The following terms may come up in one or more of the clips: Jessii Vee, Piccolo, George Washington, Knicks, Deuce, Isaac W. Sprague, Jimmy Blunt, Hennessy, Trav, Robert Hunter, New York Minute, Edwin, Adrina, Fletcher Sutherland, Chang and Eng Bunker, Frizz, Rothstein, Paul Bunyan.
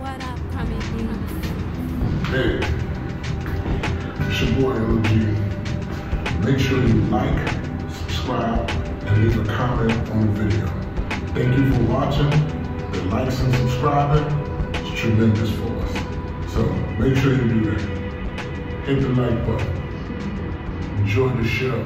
What up, Crummy Deuce? Hey, it's your boy OG. Make sure you like, subscribe, and leave a comment on the video. Thank you for watching. The likes and subscribing is tremendous for us. So make sure you do that. Hit the like button. Enjoy the show.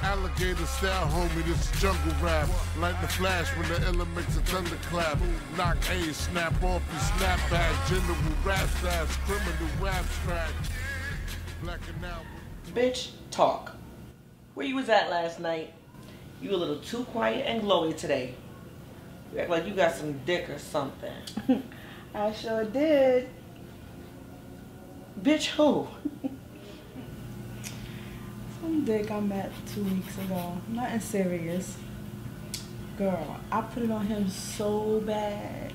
Alligator style, homie, this is jungle rap. Like the flash when the illa makes a thunderclap. Knock A, snap off your snapback. General rap style, criminal rap track. Blacking out. Bitch, talk. Where you was at last night? You a little too quiet and glowy today. You act like you got some dick or something. I sure did. Bitch, who? Some dick I met 2 weeks ago. Nothing serious. Girl, I put it on him so bad.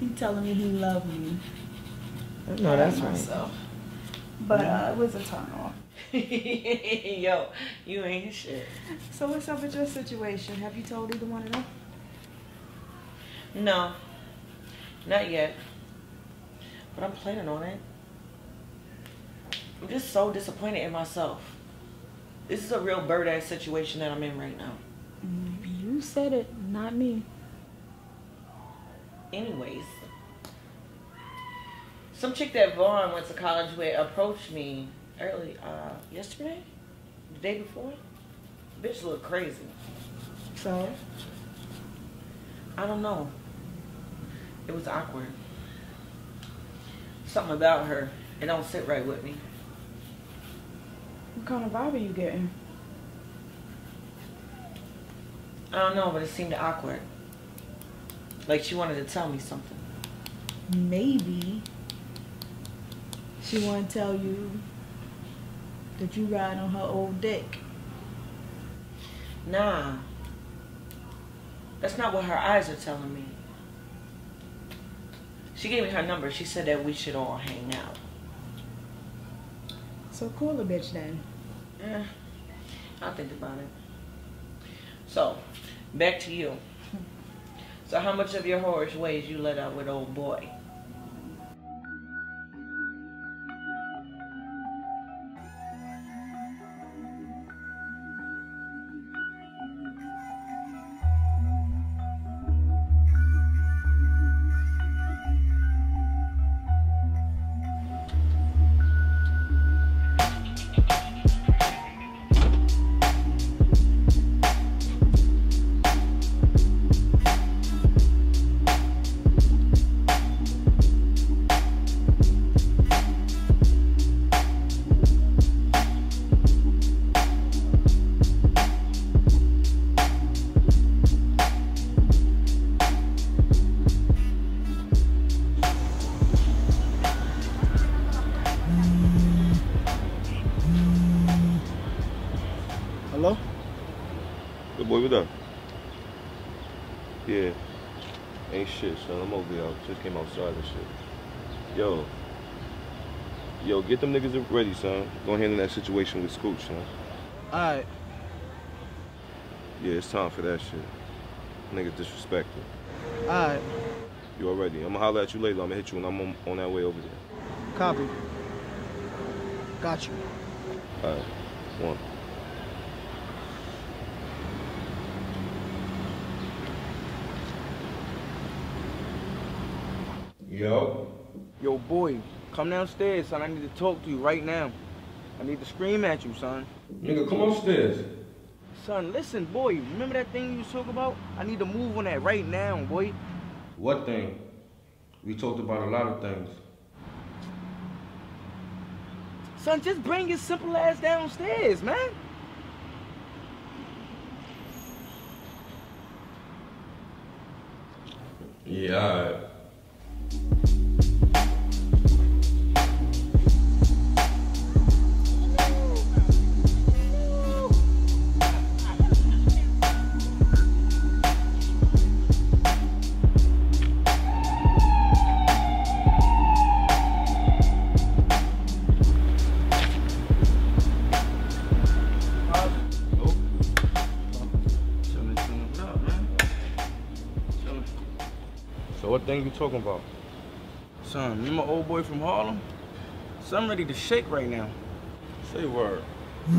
He telling me he loved me. No, that's myself. Right. But yeah. It was a turn off. Yo, you ain't shit. So what's up with your situation? Have you told either one of them? No. Not yet. But I'm planning on it. I'm just so disappointed in myself. This is a real bird-ass situation that I'm in right now. You said it, not me. Anyways, some chick that Vaughn went to college with approached me early, yesterday? The day before? Bitch looked crazy. So? I don't know. It was awkward. Something about her. It don't sit right with me. What kind of vibe are you getting? I don't know, but it seemed awkward. Like she wanted to tell me something. Maybe she wanted to tell you that you ride on her old dick. Nah. That's not what her eyes are telling me. She gave me her number. She said that we should all hang out. So call the bitch then. I'll think about it. So, back to you. So how much of your whorish ways you let out with old boy? Yeah, ain't shit, son. I'm over here. Just came outside and shit. Yo, get them niggas ready, son. Go handle that situation with Scooch, son. Alright. Yeah, it's time for that shit. Niggas disrespected. Alright. You already. I'm gonna holler at you later. I'm gonna hit you when I'm on that way over there. Copy. Got you. Alright. One. Yo. Yo, boy, come downstairs, son. I need to talk to you right now. I need to scream at you, son. Nigga, come upstairs. Son, listen, boy. Remember that thing you was talking about? I need to move on that right now, boy. What thing? We talked about a lot of things. Son, just bring your simple ass downstairs, man. Yeah, all right. What thing you talking about? Son, remember old boy from Harlem? Son ready to shake right now. Say word. I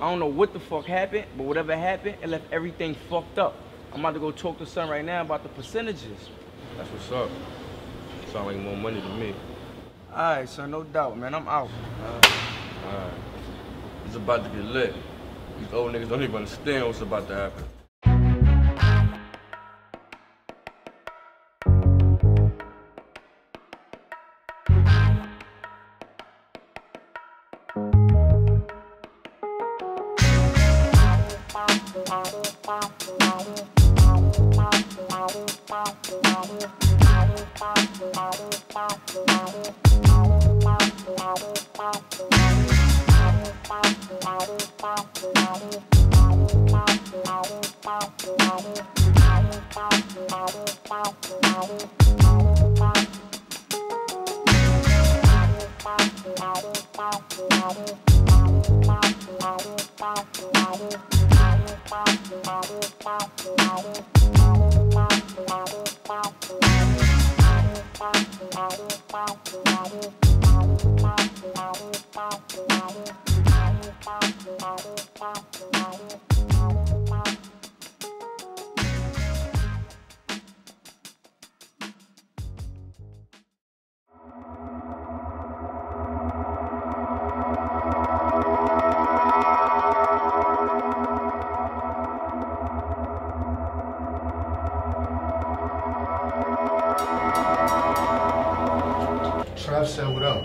don't know what the fuck happened, but whatever happened, it left everything fucked up. I'm about to go talk to son right now about the percentages. That's what's up. Sound like more money to me. All right, son, no doubt, man. I'm out. All right. It's about to get lit. These old niggas don't even understand what's about to happen. Trav said what up?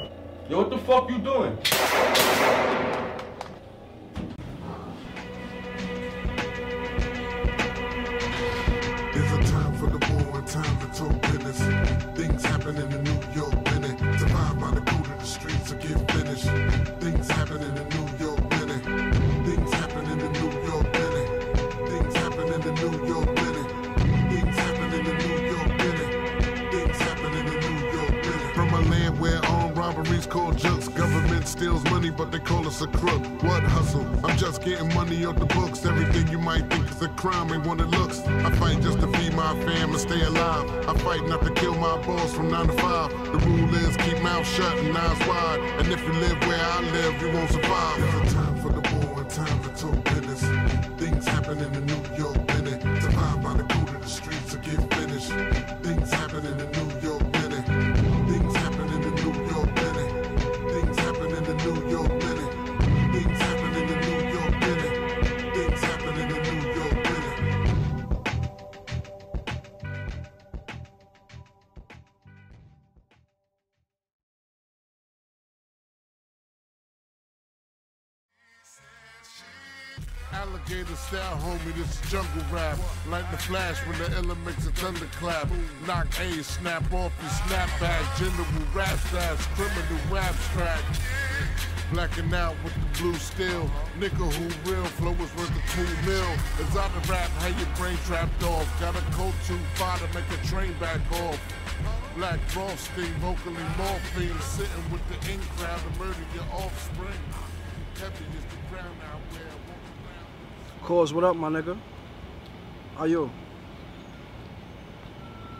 Yo, what the fuck you doing? It's a time for the war and time to talk business. Things happen in the New York minute. Survived by the code of the streets to get finished. Things happen in the New York minute. Things happen in the New York minute. Things happen in the New York minute. Things happen in the New York minute. Things happen in the New York minute. From a land where armed robberies called jokes. Government steals money, but they call us a crook. What hustle? I'm just getting money off the books. Everything you might think is a crime ain't what it looks. I fight just to feed my fam and stay alive. I fight not to kill my boss from 9 to 5. The rule is keep mouth shut and eyes wide. And if you live where I live, you won't survive. There's a time for the war and time for talk business. Things happen in the New York minute. Survive by the code of the streets to get finished. Things happen in the New York minute. Things happen in the New York minute. Things happen in the New York minute. Things happen in the New York minute. Things happen in the New York minute. Alligator style, homie, this is jungle rap. Like the flash when the elements are thunderclap. Knock A, snap off your snapback. General rap stats, criminal rap track. Blacking out with the blue steel. Nigga who real, flow is worth a $2 mil. It's out the rap, how your brain trapped off. Got a cold too far to make a train back off. Black Rothstein, vocally morphine. Sitting with the in crowd to murder your offspring. Heavy is the ground out there. Cause, what up, my nigga? How you?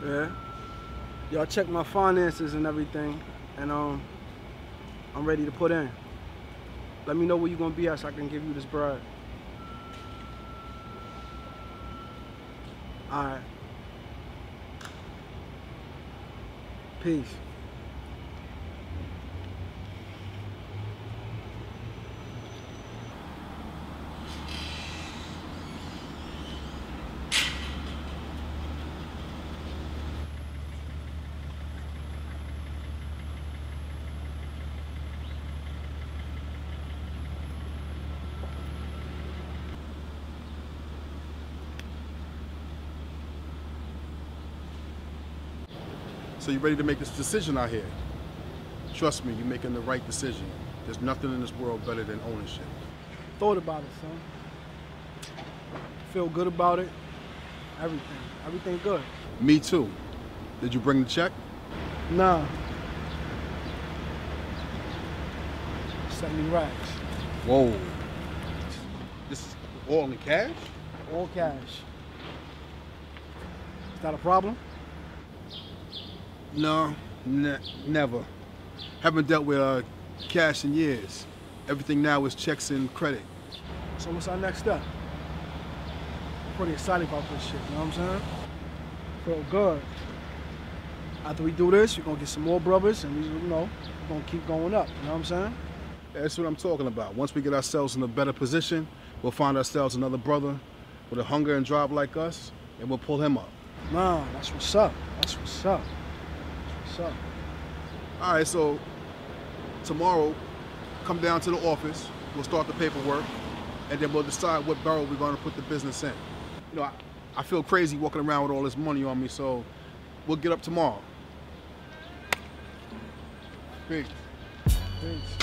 Yeah? Y'all check my finances and everything, and I'm ready to put in. Let me know where you gonna be at so I can give you this bribe. All right. Peace. So you ready to make this decision out here? Trust me, you're making the right decision. There's nothing in this world better than ownership. Thought about it, son. Feel good about it. Everything good. Me too. Did you bring the check? Nah. 70 racks. Whoa. This is all in cash? All cash. Got a problem? No, never. Haven't dealt with cash in years. Everything now is checks and credit. So what's our next step? I'm pretty excited about this shit, you know what I'm saying? Feel good. After we do this, we're gonna get some more brothers and we're gonna keep going up, you know what I'm saying? That's what I'm talking about. Once we get ourselves in a better position, we'll find ourselves another brother with a hunger and drive like us, and we'll pull him up. Nah, that's what's up. That's what's up. That's what's up. All right, so tomorrow, come down to the office. We'll start the paperwork, and then we'll decide what borough we're going to put the business in. You know, I feel crazy walking around with all this money on me, so we'll get up tomorrow. Peace. Peace.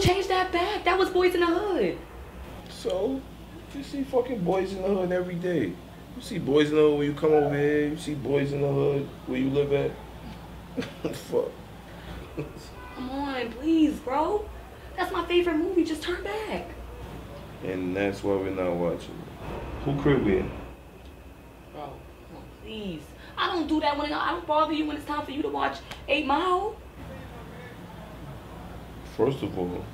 Change that back. That was Boys in the Hood. So, you see fucking Boys in the Hood every day. You see Boys in the Hood when you come over here. You see Boys in the Hood where you live at. Fuck. Come on, please, bro. That's my favorite movie. Just turn back. And that's why we're not watching. Who crib we in? Bro, come on, please. I don't do that when I don't bother you when it's time for you to watch 8 Mile. First of all,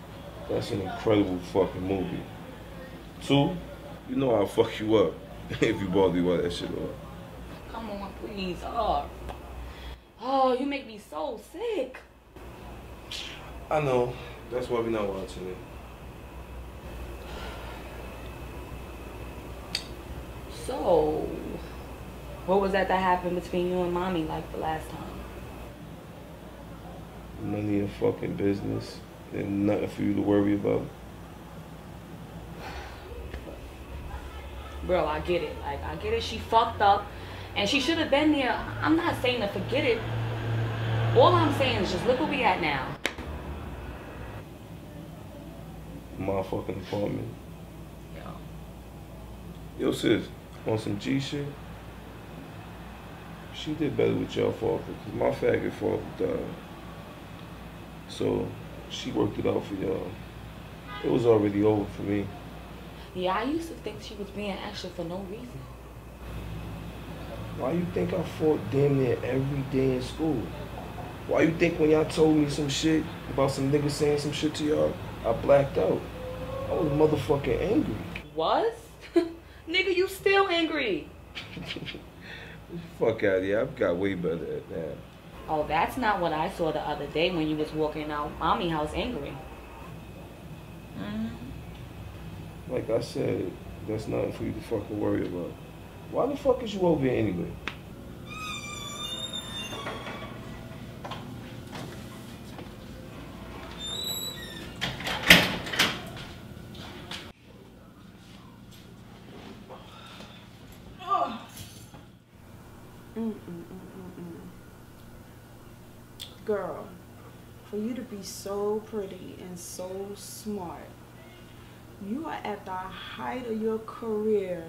that's an incredible fucking movie. 2, you know I'll fuck you up if you bother me about that shit up. Come on, please. Oh, you make me so sick. I know. That's why we're not watching it. So, what was that happened between you and mommy like the last time? Money and fucking business. And nothing for you to worry about. Bro, I get it. Like, I get it. She fucked up. And she should have been there. I'm not saying to forget it. All I'm saying is just look where we at now. My fucking apartment. Yo, sis, on some G shit? She did better with your father. Because my faggot father died. So, she worked it out for y'all. It was already over for me. Yeah, I used to think she was being extra for no reason. Why you think I fought damn near every day in school? Why you think when y'all told me some shit about some niggas saying some shit to y'all, I blacked out? I was motherfucking angry. Was? Nigga, you still angry. Fuck out of here. I've got way better at that. Oh, that's not what I saw the other day when you was walking out Mommy's house angry. Like I said, that's nothing for you to fucking worry about. Why the fuck is you over here anyway? Girl, for you to be so pretty and so smart, you are at the height of your career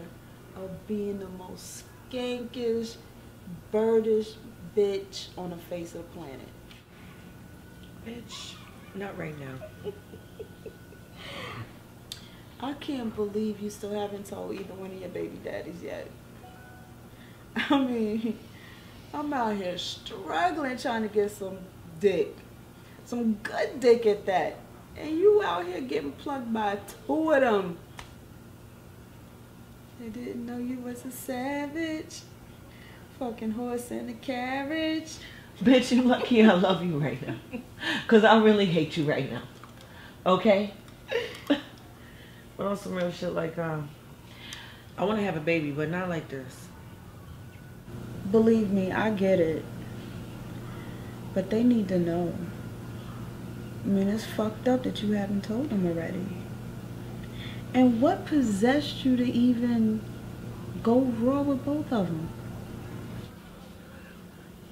of being the most skankish, birdish bitch on the face of the planet. Bitch, not right now. I can't believe you still haven't told either one of your baby daddies yet. I mean, I'm out here struggling trying to get some dick. Some good dick at that. And you out here getting plucked by 2 of them. They didn't know you was a savage. Fucking horse in the carriage. Bitch, you lucky I love you right now. Because I really hate you right now. Okay? But on some real shit, like, I want to have a baby, but not like this. Believe me, I get it. But they need to know. I mean, it's fucked up that you haven't told them already. And what possessed you to even go raw with both of them?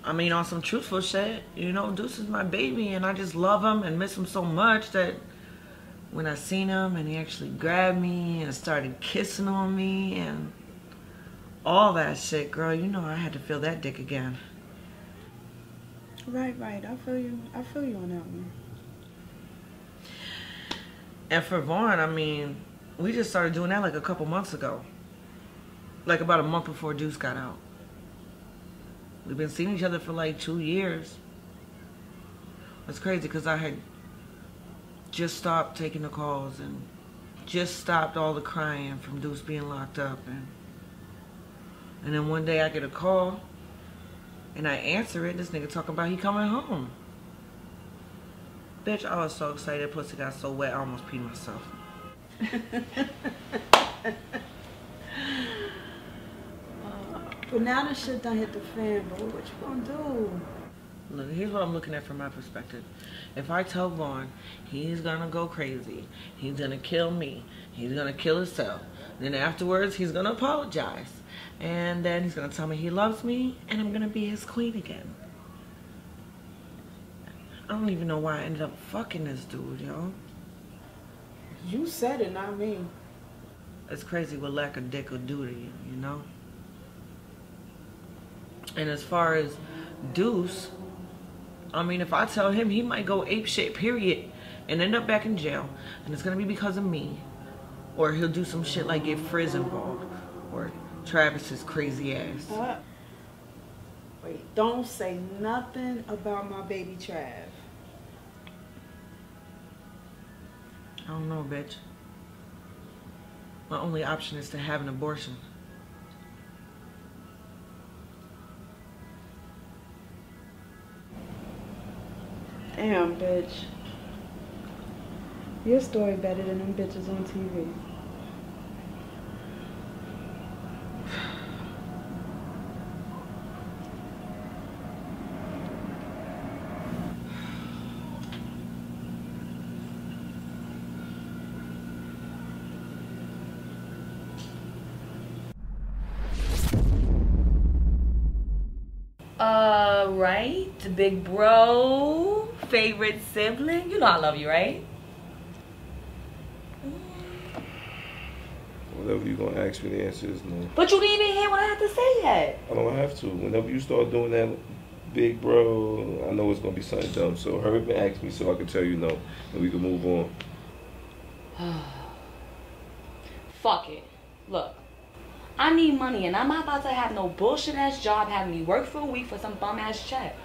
I mean, on some truthful shit, you know, Deuce is my baby and I just love him and miss him so much that when I seen him and he actually grabbed me and started kissing on me and all that shit, girl, you know I had to feel that dick again. Right, I feel you. I feel you on that one. And for Vaughn, I mean, we just started doing that like a couple months ago. Like about a month before Deuce got out. We've been seeing each other for like 2 years. It's crazy because I had just stopped taking the calls and just stopped all the crying from Deuce being locked up. And then one day I get a call and I answer it. This nigga talking about he coming home. Bitch, I was so excited. Pussy got so wet I almost peed myself. But now this shit done hit the fan, boy. What you gonna do? Look, here's what I'm looking at from my perspective. If I tell Vaughn he's gonna go crazy, he's gonna kill me, he's gonna kill himself, then afterwards he's gonna apologize, and then he's gonna tell me he loves me, and I'm gonna be his queen again. I don't even know why I ended up fucking this dude, yo. You said it, not me. It's crazy what lack of dick will do to you, you know? And as far as Deuce, I mean, if I tell him, he might go ape shit, period, and end up back in jail. And it's going to be because of me. Or he'll do some shit like get Frizz involved. Or Travis's crazy ass. What? Wait, don't say nothing about my baby Trav. I don't know, bitch. My only option is to have an abortion. Damn, bitch. Your story better than them bitches on TV. Right? Big bro. Favorite sibling? You know I love you, right? Whatever you're going to ask me, the answer is no. But you didn't even hear what I had to say yet. I don't have to. Whenever you start doing that, big bro, I know it's going to be something dumb. So hurry up and ask me so I can tell you no. And we can move on. Fuck it. Look. I need money and I'm not about to have no bullshit-ass job having me work for a week for some bum-ass check.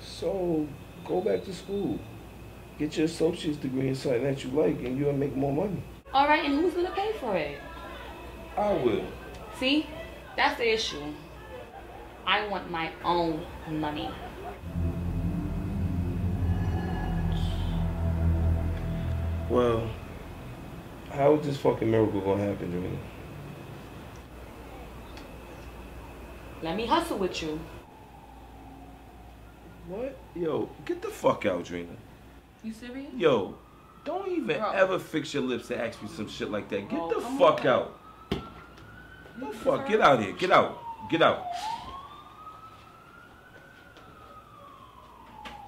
So, go back to school. Get your associate's degree in something that you like and you'll make more money. All right, and who's going to pay for it? I will. See? That's the issue. I want my own money. Well, how is this fucking miracle going to happen, Adrina? Let me hustle with you. What? Yo, get the fuck out, Adrina. You serious? Yo, don't even ever fix your lips to ask me some shit like that. Get the fuck out. The fuck, get out of here. Get out. Get out.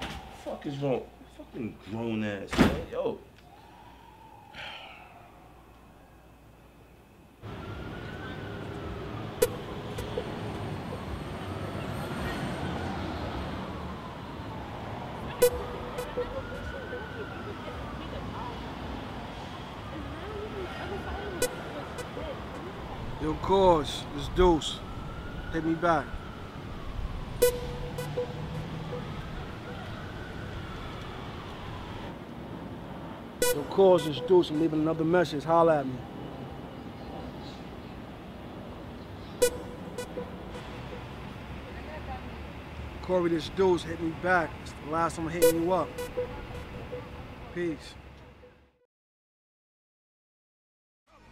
The fuck is wrong? Fucking grown ass, man. Yo. Yo, Cause, it's Deuce. Take me back. Yo, Cause, it's Deuce. I'm leaving another message. Holla at me. Corey, this Deuce hit me back. It's the last time I'm hitting you up. Peace.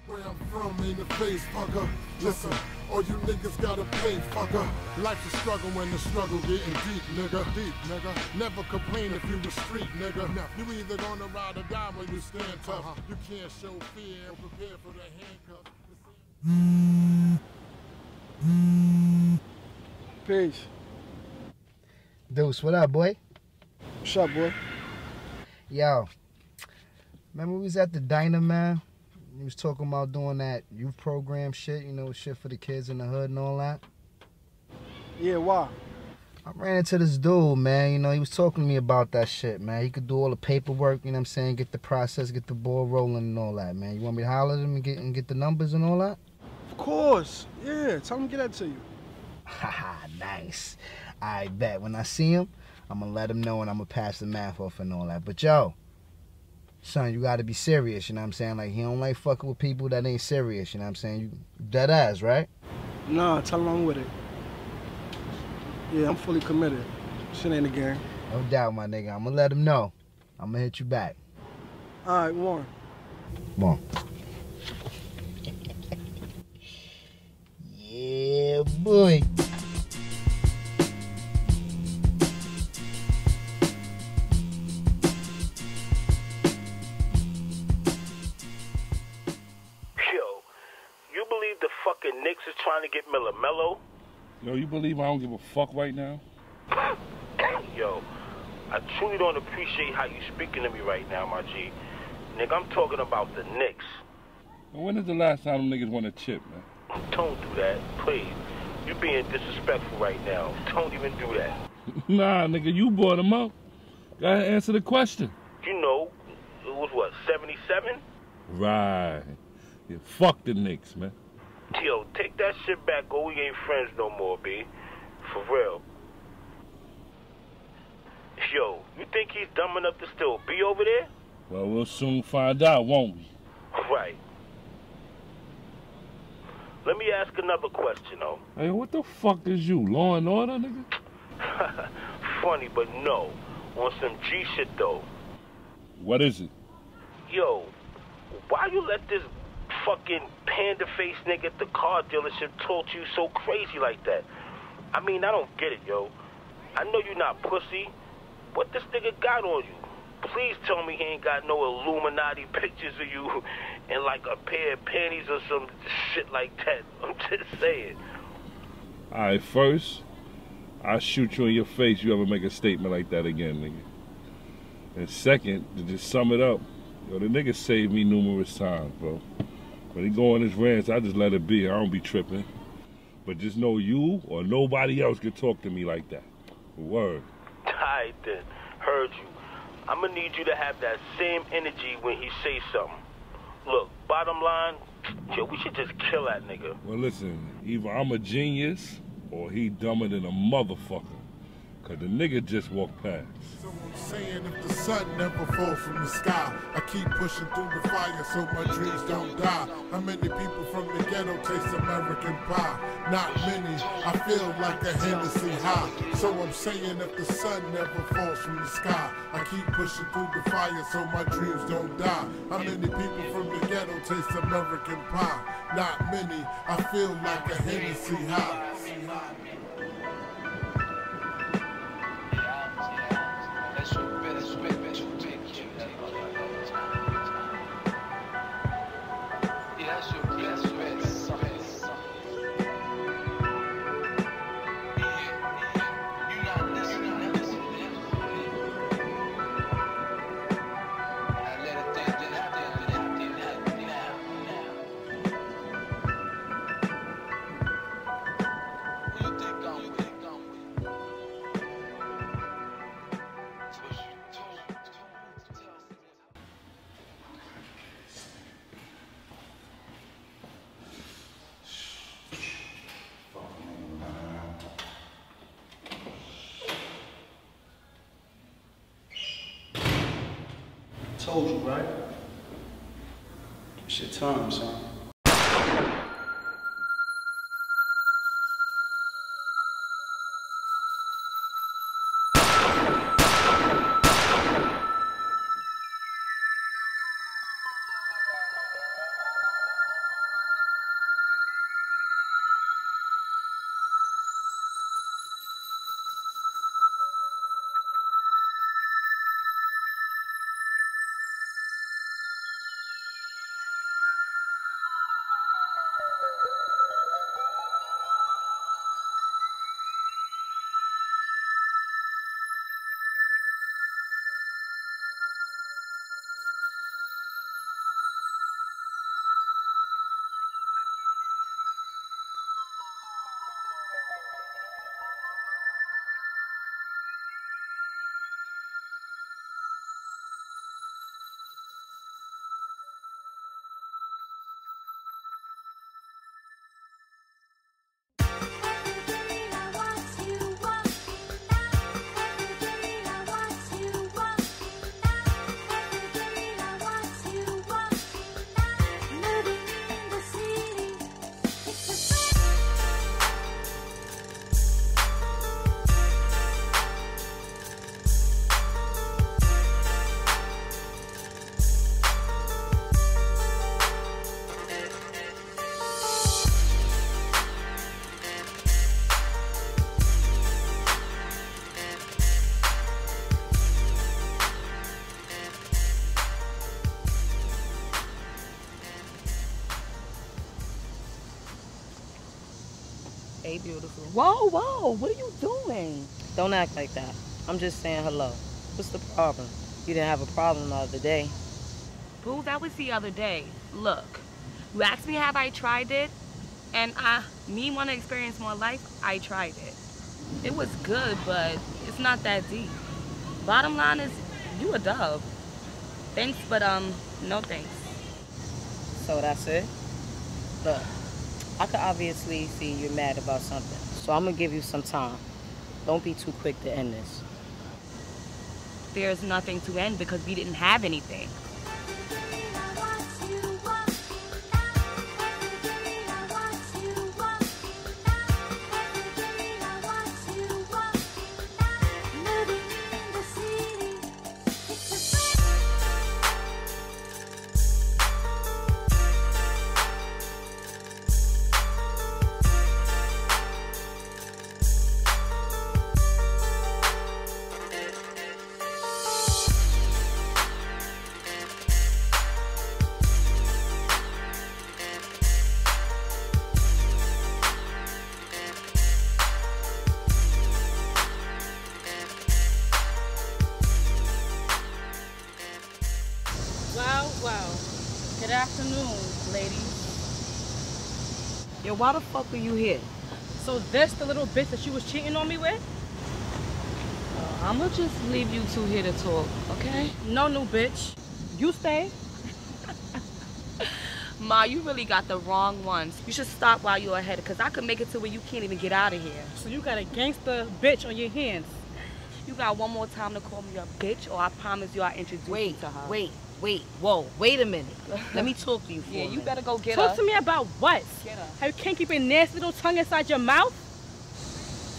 Where I'm from in the face, fucker. Listen, all you niggas gotta pay, fucker. Life's a struggle when the struggle getting deep, nigga. Deep, nigga. Never complain if you the street, nigga. Now, you either gonna ride or die when you stand tough. You can't show fear and prepare for the handcuffs. Peace. Deuce, what up, boy? What's up, boy? Yo, remember we was at the diner, man? We was talking about doing that youth program shit, you know, shit for the kids in the hood and all that. Yeah, why? I ran into this dude, man, you know, he was talking to me about that shit, man. He could do all the paperwork, you know what I'm saying, get the process, get the ball rolling and all that, man. You want me to holler at him and get the numbers and all that? Of course, yeah, tell him to get that to you. Haha, nice. I bet when I see him, I'm gonna let him know and I'm gonna pass the math off and all that. But yo, son, you gotta be serious, you know what I'm saying? Like, he don't like fucking with people that ain't serious, you know what I'm saying? You dead ass, right? Nah, tell him I'm with it. Yeah, I'm fully committed. Shit ain't a game. No doubt, my nigga. I'm gonna let him know. I'm gonna hit you back. All right, Warren. Warren. Yeah, boy. Yo, you believe I don't give a fuck right now? Yo, I truly don't appreciate how you speaking to me right now, my G. Nigga, I'm talking about the Knicks. When is the last time them niggas won a chip, man? Don't do that, please. You being disrespectful right now. Don't even do that. Nah, nigga, you brought them up. Gotta answer the question. You know, it was what, 77? Right. Yeah, fuck the Knicks, man. Yo, take that shit back, or we ain't friends no more, B. For real. Yo, you think he's dumb enough to still be over there? Well, we'll soon find out, won't we? Right. Let me ask another question, though. Hey, what the fuck is you, Law and Order, nigga? Funny, but no. On some G shit, though. What is it? Yo, why you let this fucking panda-faced nigga at the car dealership talk to you so crazy like that? I mean, I don't get it, yo. I know you're not pussy. What this nigga got on you? Please tell me he ain't got no Illuminati pictures of you and like a pair of panties or some shit like that. I'm just saying. All right, first, I'll shoot you in your face you ever make a statement like that again, nigga. And second, to just sum it up, yo, the nigga saved me numerous times, bro. When he go on his rants, I just let it be. I don't be tripping. But just know you or nobody else can talk to me like that. Word. Alright then. Heard you. I'm gonna need you to have that same energy when he say something. Look, bottom line, yo, we should just kill that nigga. Well, listen, either I'm a genius or he dumber than a motherfucker. Cause the nigga just walked past. So I'm saying if the sun never falls from the sky, I keep pushing through the fire so my dreams don't die. How many people from the ghetto taste American pie? Not many, I feel like a Hennessy high. So I'm saying if the sun never falls from the sky, I keep pushing through the fire so my dreams don't die. How many people from the ghetto taste American pie? Not many, I feel like a Hennessy high. Told you, right? It's your time, son. Hey, beautiful. Whoa, whoa, what are you doing? Don't act like that. I'm just saying hello. What's the problem? You didn't have a problem the other day. Boo, that was the other day. Look, you asked me have I tried it, and me want to experience more life, I tried it. It was good, but it's not that deep. Bottom line is, you a dub. Thanks, but no thanks. So that's it? Look, I could obviously see you're mad about something, so I'm gonna give you some time. Don't be too quick to end this. There's nothing to end because we didn't have anything. Why the fuck are you here? So that's the little bitch that you was cheating on me with? I'ma just leave you two here to talk, okay? No, no, bitch. You stay. Ma, you really got the wrong ones. You should stop while you're ahead, because I could make it to where you can't even get out of here. So you got a gangster bitch on your hands. You got one more time to call me a bitch, or I promise you I'll introduce you to her. Wait, whoa, wait a minute. Let me talk to you for a minute. Yeah, you better go get her. Talk to me about what? Get her. How you can't keep a nasty little tongue inside your mouth?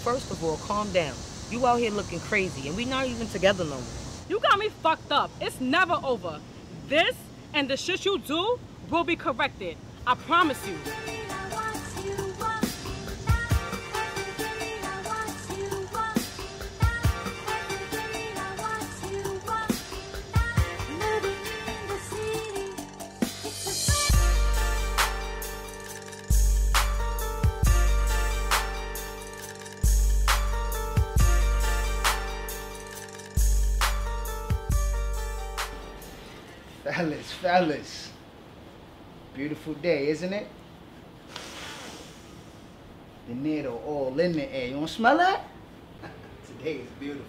First of all, calm down. You out here looking crazy, and we not even together no more. You got me fucked up. It's never over. This and the shit you do will be corrected. I promise you. Fellas, beautiful day, isn't it? The needle all in the air. You want to smell that? Today is beautiful,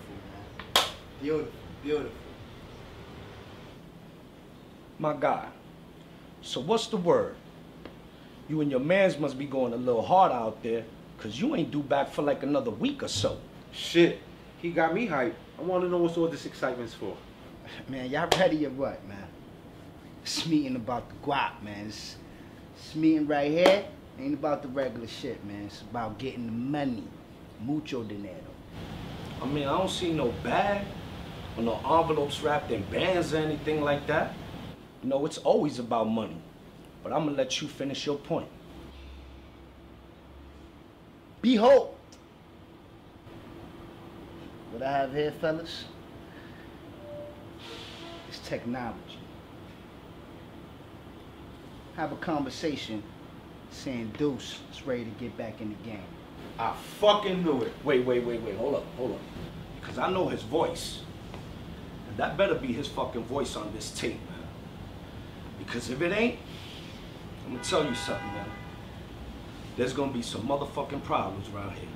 man. Beautiful, beautiful. My God. So what's the word? You and your mans must be going a little hard out there, because you ain't due back for like another week or so. Shit, he got me hyped. I want to know what's all this excitement's for. Man, y'all ready or what, man? This meeting about the guap, man. This meeting right here ain't about the regular shit, man. It's about getting the money. Mucho dinero. I mean, I don't see no bag or no envelopes wrapped in bands or anything like that. You know, it's always about money. But I'm gonna let you finish your point. Behold what I have here, fellas. It's technology. Have a conversation saying Deuce is ready to get back in the game. I fucking knew it. Wait, hold up. Because I know his voice. And that better be his fucking voice on this tape, man. Because if it ain't, I'm gonna tell you something, man. There's gonna be some motherfucking problems around here.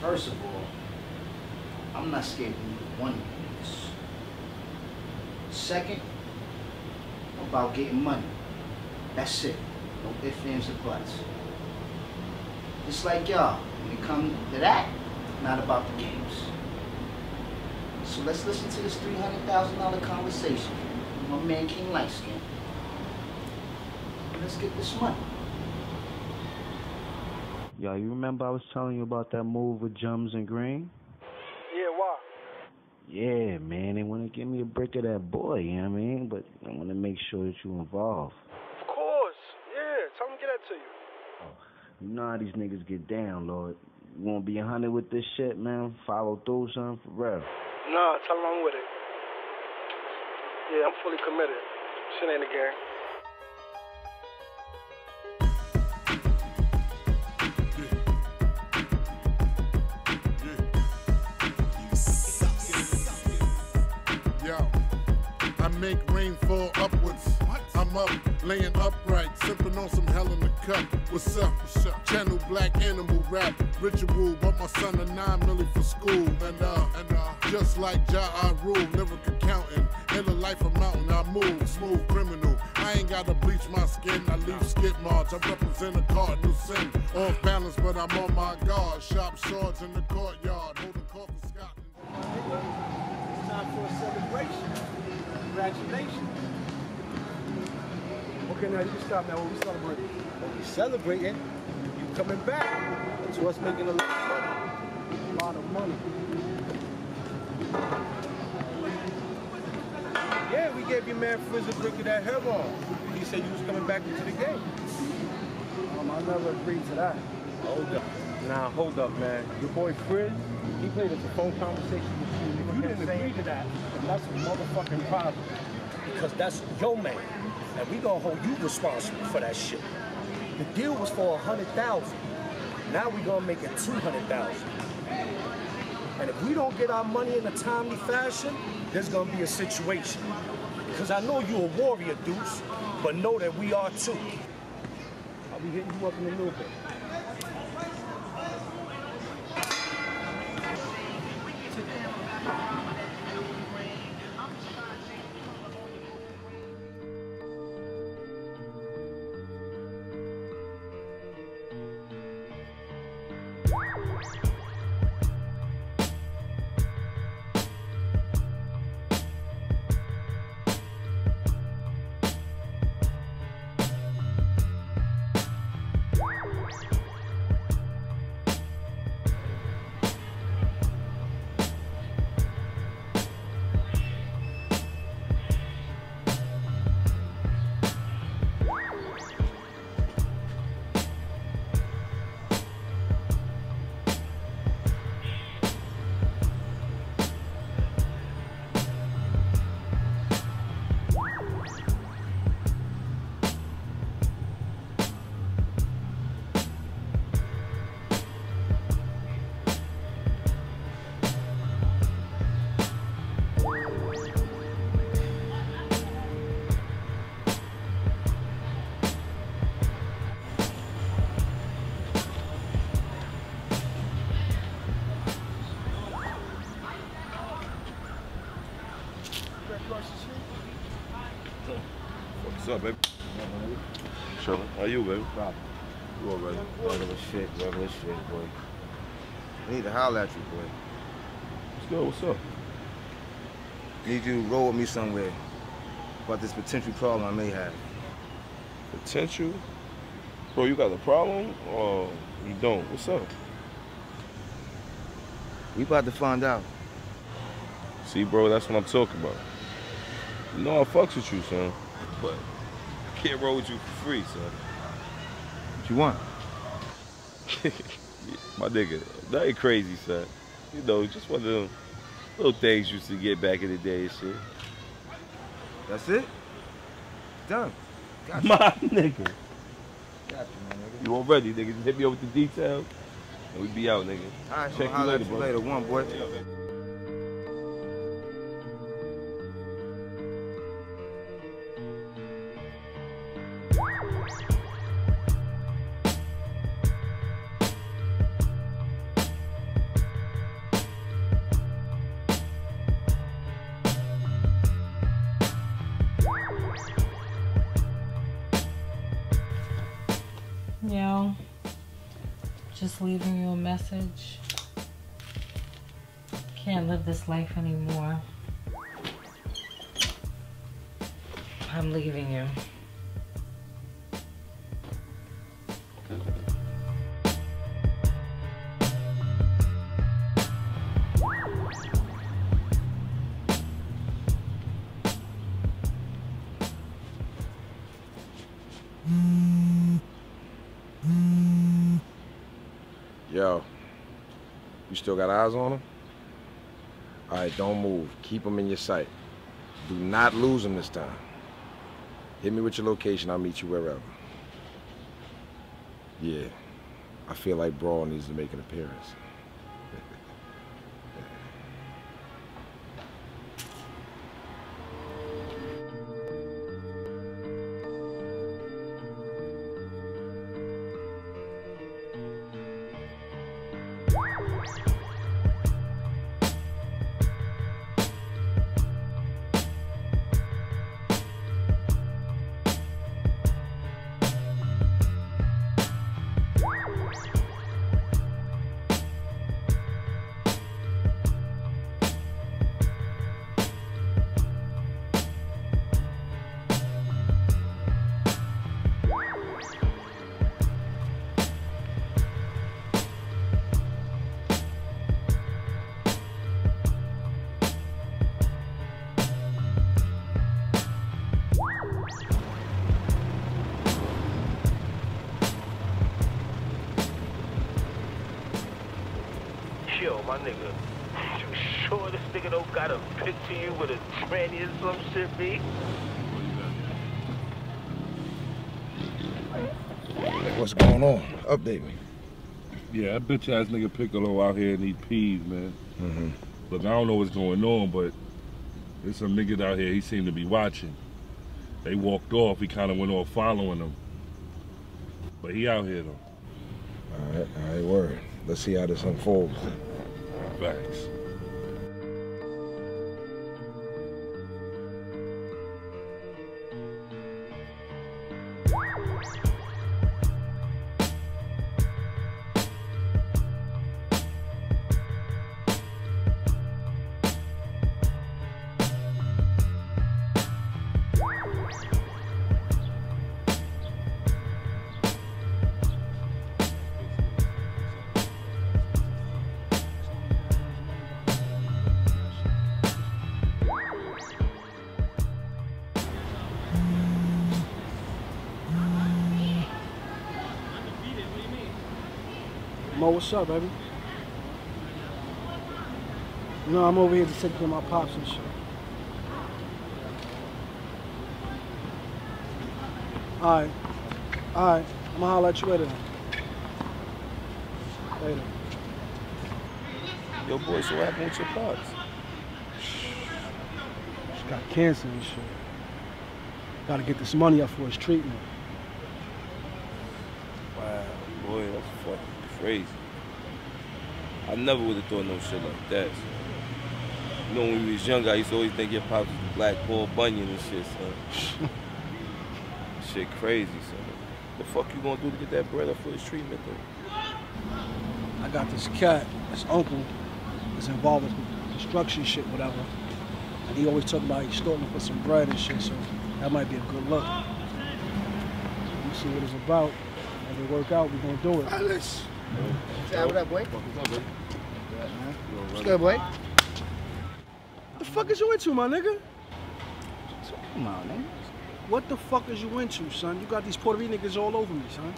First of all, I'm not scared of you. One minutes. Second, about getting money. That's it. No ifs, ands, or buts. It's like y'all, when it comes to that, not about the games. So let's listen to this $300,000 conversation with my man King Lightskin. Let's get this money. Yo, you remember I was telling you about that move with Jums and Green? Yeah, why? Yeah, man, they want to give me a brick of that boy, you know what I mean? But I want to make sure that you involved. Of course, yeah, tell them to get that to you. Oh, you know how these niggas get down, Lord. You want to be 100 with this shit, man? Follow through, son, for real. Nah, tell them I'm with it. Yeah, I'm fully committed. Shenanigan. Make rain fall upwards. What? I'm up, laying upright, sipping on some hell in the cup. What's up? What's up? Channel black animal rap ritual. But my son a 9 million for school, and just like Ja, I rule lyric accounting. In the life of mountain, I move smooth criminal. I ain't gotta bleach my skin. I leave skid marks. I represent a cardinal sin. Off balance, but I'm on my guard. Sharp swords in the courtyard. Holding court for Scotland. It's time for a celebration. Congratulations. Okay, now you can stop now. What we celebrating? What we celebrating? You coming back. That's what's making a lot of money. Yeah, we gave your man Frizz a drink of that hairball. He said you was coming back into the game. I never agreed to that. Hold up. Nah, hold up, man. Your boy Frizz, he played us a phone conversation with you. You didn't agree to that. And that's a motherfucking problem. Because that's your man. And we gonna hold you responsible for that shit. The deal was for 100,000. Now we gonna make it 200,000. And if we don't get our money in a timely fashion, there's gonna be a situation. Because I know you a warrior, Deuce, but know that we are too. I'll be hitting you up in a little bit. What's up, baby? Chillin'. How you, baby? You all right? Regular shit, boy. I need to holler at you, boy. What's good? What's up? Need you to roll with me somewhere about this potential problem I may have. Potential? Bro, you got a problem or you don't? What's up? We about to find out. See, bro, that's what I'm talking about. You know I fucks with you, son. But I can't roll with you for free, son. What you want? My nigga, that ain't crazy, son. You know, just one of them little things you used to get back in the day and shit. That's it? Done. Got you. My nigga. Got you, man, nigga. You all ready, nigga. Just hit me over the details, and we be out, nigga. All right, check you later, bro. Later, one, boy. Yeah, okay. Yo, just leaving you a message. Can't live this life anymore. I'm leaving you. Yo, you still got eyes on him? All right, don't move. Keep him in your sight. Do not lose him this time. Hit me with your location, I'll meet you wherever. Yeah, I feel like Brawl needs to make an appearance. My nigga, you sure this nigga don't got a picture you with a tranny or some shit, B? What's going on? Update me. Yeah, that bitch ass nigga Piccolo out here and he pees, man. Mm-hmm. Look, I don't know what's going on, but there's some niggas out here he seemed to be watching. They walked off, he kind of went off following them. But he out here though. All right, word. Let's see how this unfolds. Thanks. Mo, what's up, baby? You know, I'm over here to take care of my pops and shit. All right. I'm gonna holler at you later. Yo, boy, so what happened with your pops? She got cancer and shit. Gotta get this money up for his treatment. Wow, boy, that's fucking crazy. I never would have thought no shit like that. You know, when we was young, I used to always think your pops was Black Paul Bunyan and shit, son. Shit crazy, son. The fuck you gonna do to get that bread up for his treatment, though? I got this cat, his uncle, is involved with construction shit, whatever. And he always talking about he's stolen for some bread and shit, so that might be a good look. Let me see what it's about. If it work out, we gonna do it. Alice. Say what up, boy? What's good, boy? What the fuck is you into, my nigga? Come on, nigga. What the fuck is you into, son? You got these Puerto Rican niggas all over me, son.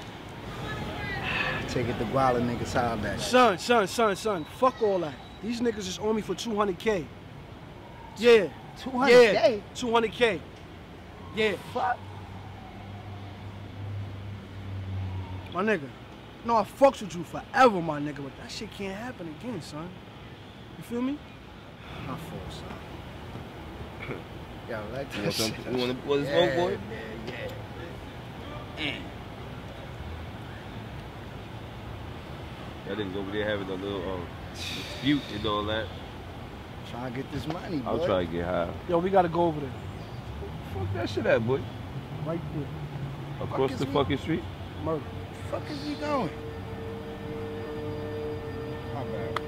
Take it to Guala niggas, how that? Son. Fuck all that. These niggas is on me for 200K. Yeah. 200K? Yeah. 200K. Yeah. Fuck. My nigga. No, I fucks with you forever, my nigga, but that shit can't happen again, son. You feel me? My fault, son. Y'all like that shit. You want to play this old boy? Yeah. Y'all niggas over there having a little dispute and all that. Trying to get this money, boy. I'll try to get high. Yo, we got to go over there. Fuck that shit at, boy. Right there. Across the fucking street? Murder. Where the fuck is he going? My bad.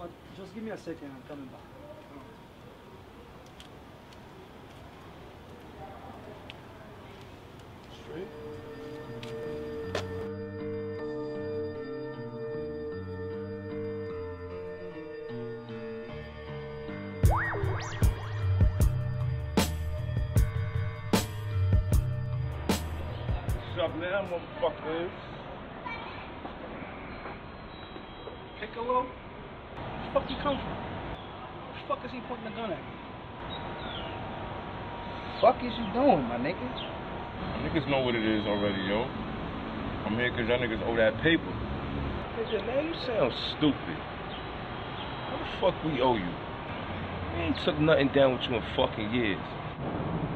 what? Just give me a second. I'm coming back. Straight. What's up now, motherfuckers? Piccolo? Where the fuck you come from? Where the fuck is he pointing the gun at me? Fuck is you doing, my nigga? Niggas know what it is already, yo. I'm here cause y'all niggas owe that paper. Nigga, man, you sound stupid. How the fuck we owe you? We ain't took nothing down with you in fucking years.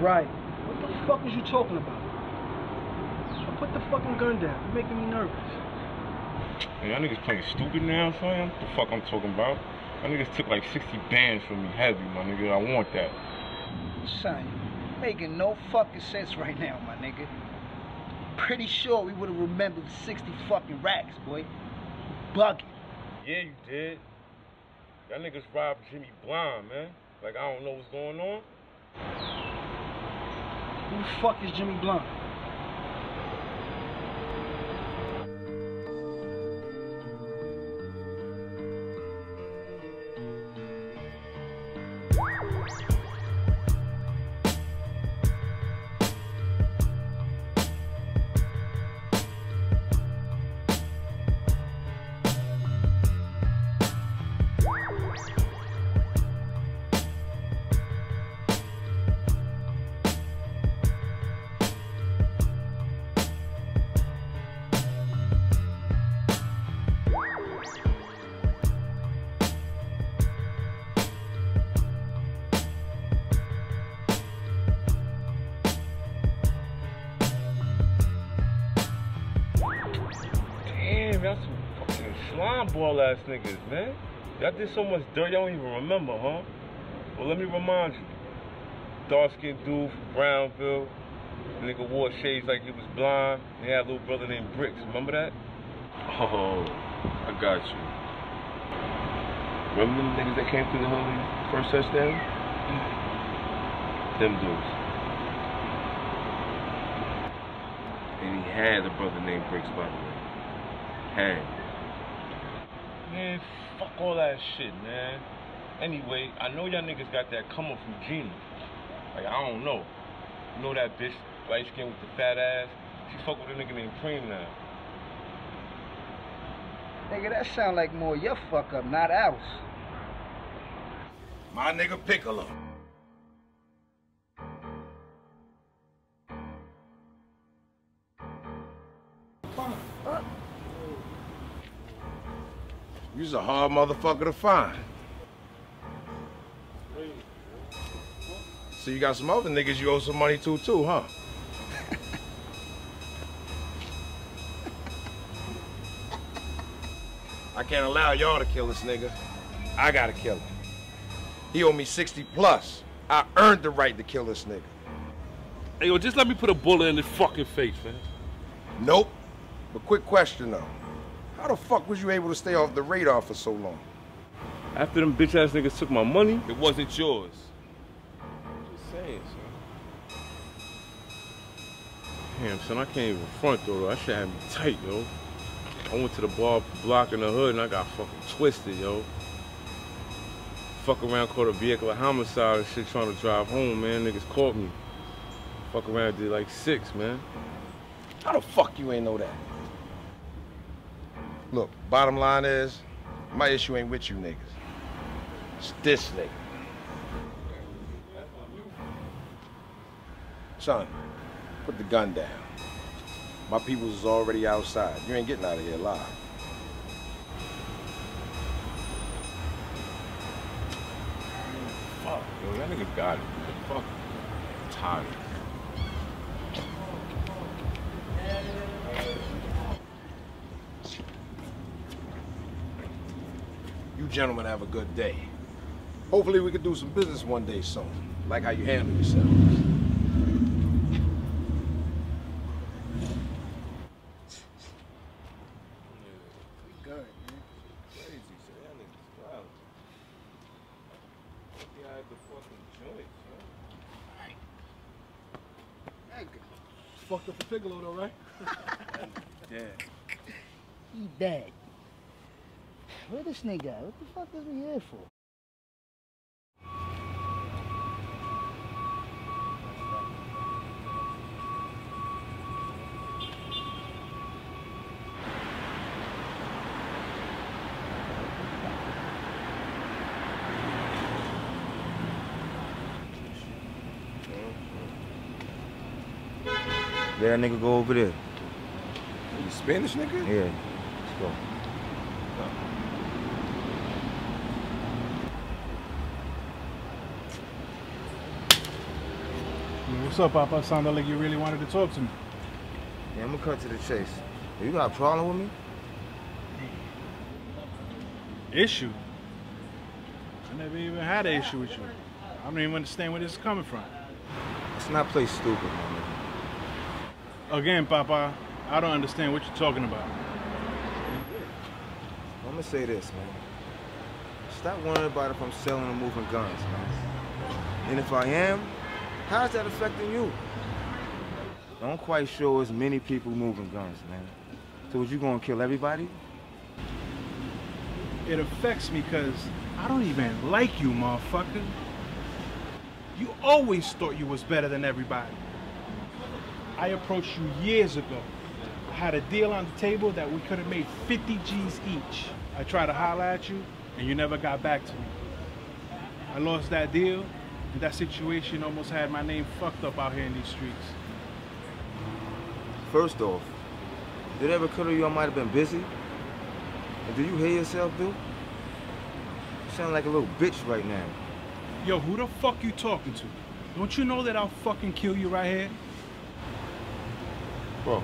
Right. What the fuck is you talking about? Put the fucking gun down. You're making me nervous. Hey, y'all niggas playing stupid now, fam? What the fuck I'm talking about? Y'all niggas took like 60 bands from me heavy, my nigga. I want that. Son, you're making no fucking sense right now, my nigga. Pretty sure we would have remembered 60 fucking racks, boy. Bugging. Yeah, you did. Y'all niggas robbed Jimmy blind, man. Like, I don't know what's going on. Who the fuck is Jimmy Blunt? Ball ass niggas, man. Y'all did so much dirt, y'all don't even remember, huh? Well, let me remind you. Dark skinned dude from Brownville. The nigga wore shades like he was blind. They had a little brother named Bricks. Remember that? Oh, I got you. Remember them niggas that came through the hood first touchdown? Them dudes. And he had a brother named Bricks, by the way. Had. Man, fuck all that shit, man. Anyway, I know y'all niggas got that coming from Gina. Like, I don't know. You know that bitch, light skin with the fat ass? She fuck with a nigga named Cream now. Nigga, that sound like more your fuck up, not ours. My nigga Piccolo. You's a hard motherfucker to find. So you got some other niggas you owe some money to too, huh? I can't allow y'all to kill this nigga. I gotta kill him. He owe me 60 plus. I earned the right to kill this nigga. Hey, yo, just let me put a bullet in his fucking face, man. Nope. But quick question, though. How the fuck was you able to stay off the radar for so long? After them bitch ass niggas took my money, it wasn't yours. Just saying, son. Damn, son, I can't even front though. That shit had me tight, yo. I went to the bar block in the hood and I got fucking twisted, yo. Fuck around, caught a vehicular homicide and shit trying to drive home, man. Niggas caught me. Fuck around, did like 6, man. How the fuck you ain't know that? Look, bottom line is, my issue ain't with you niggas. It's this nigga. Son, put the gun down. My people's is already outside. You ain't getting out of here alive. Fuck, yo, that nigga got it. Fuck, I'm tired. You gentlemen have a good day. Hopefully we could do some business one day soon, like how you handle yourselves. Good, man. Crazy, so that nigga's wild. have the fucking joint, yo. Alright. That good. Fucked up for Piccolo though, right? Dead. He dead. Where this nigga at? What the fuck is we here for? That nigga go over there. You Spanish nigga? Yeah. Let's go. Hey, what's up, Papa? Sounded like you really wanted to talk to me. Yeah, I'm gonna cut to the chase. You got a problem with me? Issue? I never even had an issue with you. I don't even understand where this is coming from. Let's not play stupid, man. Again, Papa, I don't understand what you're talking about. I'm gonna say this, man. Stop worrying about if I'm selling or moving guns, man. And if I am, how's that affecting you? I'm quite sure as many people moving guns, man. So what, you gonna kill everybody? It affects me because I don't even like you, motherfucker. You always thought you was better than everybody. I approached you years ago. I had a deal on the table that we could have made 50 G's each. I tried to holler at you, and you never got back to me. I lost that deal, and that situation almost had my name fucked up out here in these streets. First off, did it ever occur to you I might have been busy? And do you hear yourself, dude? You sound like a little bitch right now. Yo, who the fuck you talking to? Don't you know that I'll fucking kill you right here? Bro,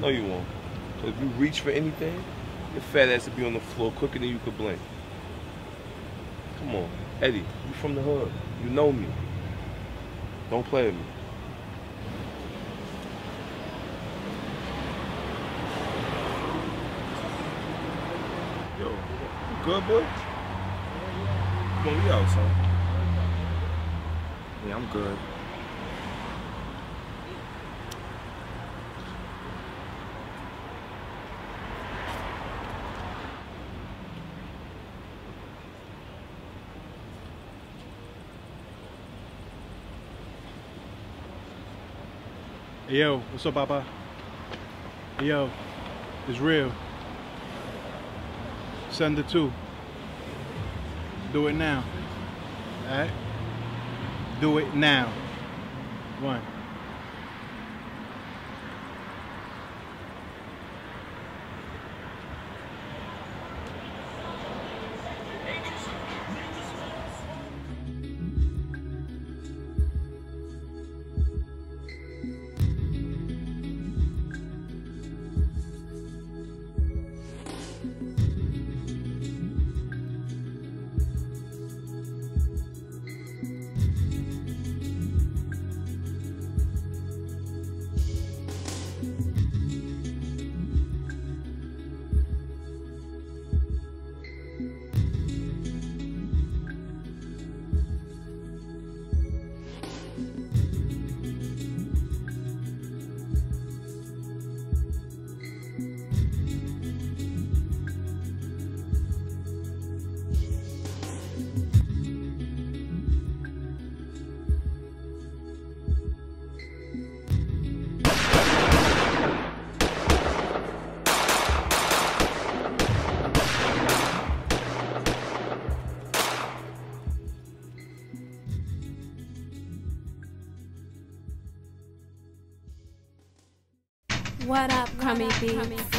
no you won't. So if you reach for anything, your fat ass will be on the floor quicker than you could blink. Come on, Eddie, you from the hood. You know me. Don't play with me. Yo, you good, boy? Come on, we out, son. Yeah, I'm good. Yo, what's up, Papa? Yo, it's real. Send it to. Do it now. Alright? Do it now. One. What up, crummy beats?